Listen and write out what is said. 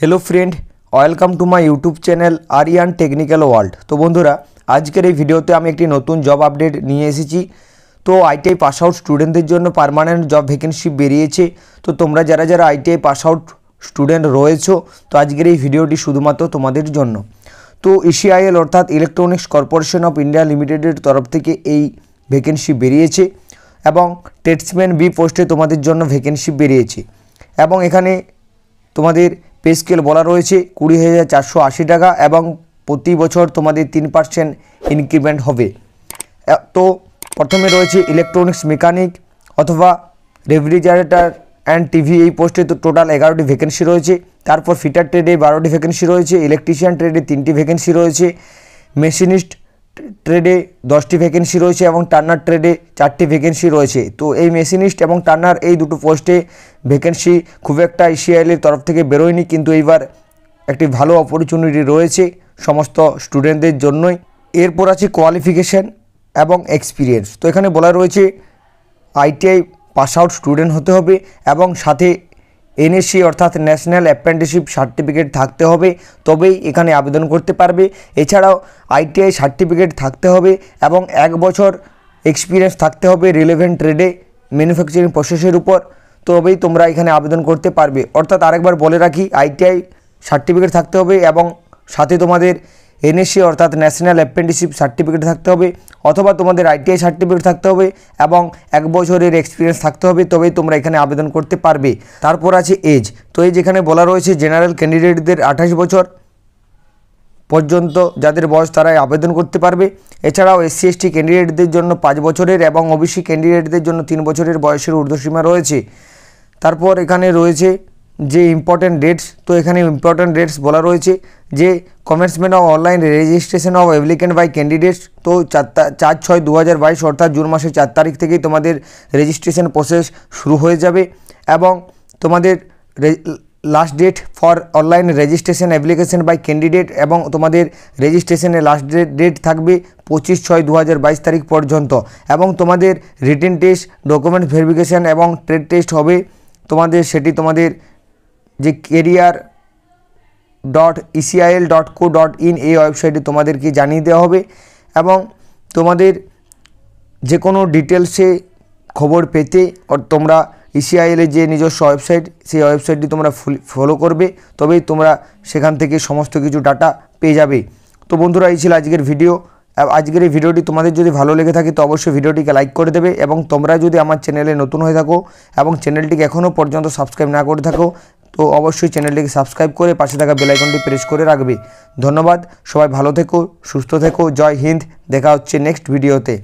Hello friend welcome to my YouTube channel Aryan technical world. तो बंधुरा आजकेर এই ভিডিওতে আমি একটি নতুন জব আপডেট নিয়ে এসেছি। তো আইটিআই পাস আউট স্টুডেন্টদের জন্য পার্মানেন্ট জব ভ্যাকেন্সি বেরিয়েছে। তো তোমরা যারা যারা আইটিআই পাস আউট স্টুডেন্ট রয়েছো তো আজকের এই ভিডিওটি শুধুমাত্র তোমাদের জন্য। তো ইসিআইএল অর্থাৎ ইলেকট্রনিক্স কর্পোরেশন অফ ইন্ডিয়া লিমিটেডের তরফ থেকে এই ভ্যাকেন্সি বেরিয়েছে এবং টেটসম্যান বি পোস্টে তোমাদের জন্য ভ্যাকেন্সি বেরিয়েছে এবং এখানে তোমাদের पे स्केल बला रही है 20,480 टाका एवं प्रति बचर तुम्हारे 3% इनक्रिमेंट हो। तो प्रथम रही है इलेक्ट्रॉनिक्स मेकानिक अथवा रेफ्रिजारेटर एंड टीवी ये पोस्टे तो टोटाल 11टी वैकेंसी रही है। तारपर फिटार ट्रेडे 12टी वैकेंसी रही है, इलेक्ट्रिशियन ट्रेडे 3टी वैकेंसी रही है, मेशिनिस्ट ट्रेडे 10टी वैकेंसी रही है और टार्नार ट्रेडे 4टी वैकेंसी रही है। तो ये मेशिनिस्ट और टार्नार ये दुटो पोस्टे वैकेंसी खूब एक आईसीआईएल तरफ से बेरोयनी किन्तु एबार एक भलो अपॉर्चुनिटी रही है समस्त स्टूडेंटदेर जोन्नोई। एरपर आछे क्वालिफिकेशन एवं एक्सपिरियेंस। तो एखाने बोला रही है आईटीआई पास आउट स्टूडेंट होते होबे एवं साथे एनएससी अर्थात नैशनल अप्रेंटिसशिप सर्टिफिकेट थाकते होबे तबेई एखाने आवेदन करते पारबे। एछाड़ाओ आईटीआई सर्टिफिकेट थाकते होबे एवं 1 बछर एक्सपिरियेंस थाकते होबे रिलेवेंट ट्रेडे मैन्युफैक्चरिंग प्रसेसर ऊपर तबेई तोमरा एखाने आवेदन करते पारबे। अर्थात आरेकबार बोले राखी आईटीआई सर्टिफिकेट थाकते होबे एवं साथे तोमादेर एनएससी अर्थात नैशनल अप्रेंटिसशिप सर्टिफिकेट थाकते होबे अथवा तोमादेर आईटीआई सर्टिफिकेट थाकते होबे एवं 1 बछरेर एक्सपिरियेंस थाकते होबे तबेई तोमरा एखाने आवेदन करते पारबे। तारपर आछे एज। तो एज एखाने बला रयेछे जेनारेल कैंडिडेटदेर 28 बछर पर्यन्त जादेर बयस ताराई आवेदन करते पारबे। एछाड़ाओ एससी एसटी कैंडिडेटदेर जोन्नो 5 बछरेर एवं ओबीसी कैंडिडेटदेर जोन्नो 3 बछरेर बयसेर ऊर्ध्বসীমা रयेछे। तारपर एखाने रयेछे जे इम्पोर्टेंट डेट्स। तो एखाने इम्पोर्टेंट डेट्स बला रही है जे commencement of online registration of applicant by candidates. तो 4/6/2022 अर्थात जून मासे 4 तारीख थेके तुम्हारे रेजिस्ट्रेशन प्रोसेस शुरू हो जाए एवं तुम्हारे last date for online registration application by candidate एवं तुम्हारे रेजिस्ट्रेशन लास्ट डेट थाकबे 25/6/2022 तारीख पर्यंत एवं तुम्हारे रिटन टेस्ट डॉक्यूमेंट वेरिफिकेशन एवं ट्रेड टेस्ट होबे तुम्हारे सेटी तुम्हारे जे career.ecil.co.in এই ওয়েবসাইটে তোমাদেরকে জানিয়ে দেওয়া হবে এবং তোমাদের যে কোনো ডিটেলসে খবর পেতে আর তোমরা ইসিআইএল এর যে নিজস্ব ওয়েবসাইট সেই ওয়েবসাইটটি তোমরা ফলো করবে তবেই তোমরা সেখান থেকে সমস্ত কিছু ডাটা পেয়ে যাবে। তো বন্ধুরা এই ছিল আজকের ভিডিও। আজকের এই ভিডিওটি তোমাদের যদি ভালো লেগে থাকে তো অবশ্যই ভিডিওটিকে লাইক করে দেবে এবং তোমরা যদি আমার চ্যানেলে নতুন হয়ে থাকো এবং চ্যানেলটিকে এখনও পর্যন্ত সাবস্ক্রাইব না করে থাকো तो अवश्य चैनलটিকে সাবস্ক্রাইব করে পাশে থাকা বেল আইকনটি প্রেস করে রাখবে। ধন্যবাদ, সবাই ভালো থেকো, সুস্থ থেকো, জয় হিন্দ। দেখা হচ্ছে নেক্সট ভিডিওতে।